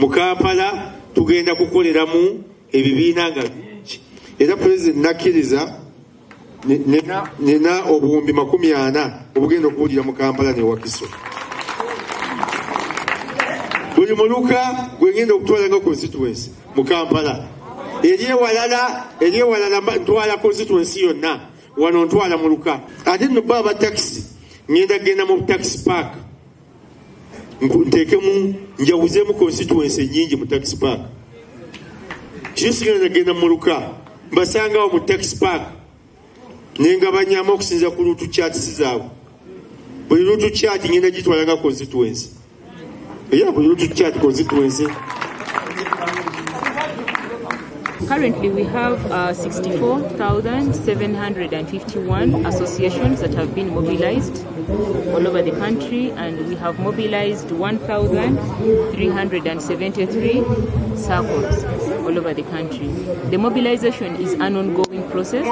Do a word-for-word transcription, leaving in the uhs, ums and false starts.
Mu Kampala tugenda kukoleramu ebibiina nga bingi era President nakiriza nena nena obuwumbi makumi ana obugenda okuwulira mu Kampala ne Wakiso. Buli muluka gwegenda okutwala nga constituency mu Kampala. Eriye walala, eriye walala ntwala constituency yonna, wano ntwala muluka. Ate nno baba taxi, ngenda genda mu taxi park. Ntekemu njawuzemu constituency nyingi mu taxi park. Kisigenda genda muluka, mbasanga mu taxi park. Nenga banyama okusinza ku rutu chat sizawo. Buli rutu chat ngenda gitwala nga constituency. Yeah, buli rutu chat constituency. Currently, we have uh, sixty-four thousand seven hundred fifty-one associations that have been mobilized all over the country, and we have mobilized one thousand three hundred seventy-three circles all over the country. The mobilization is an ongoing process.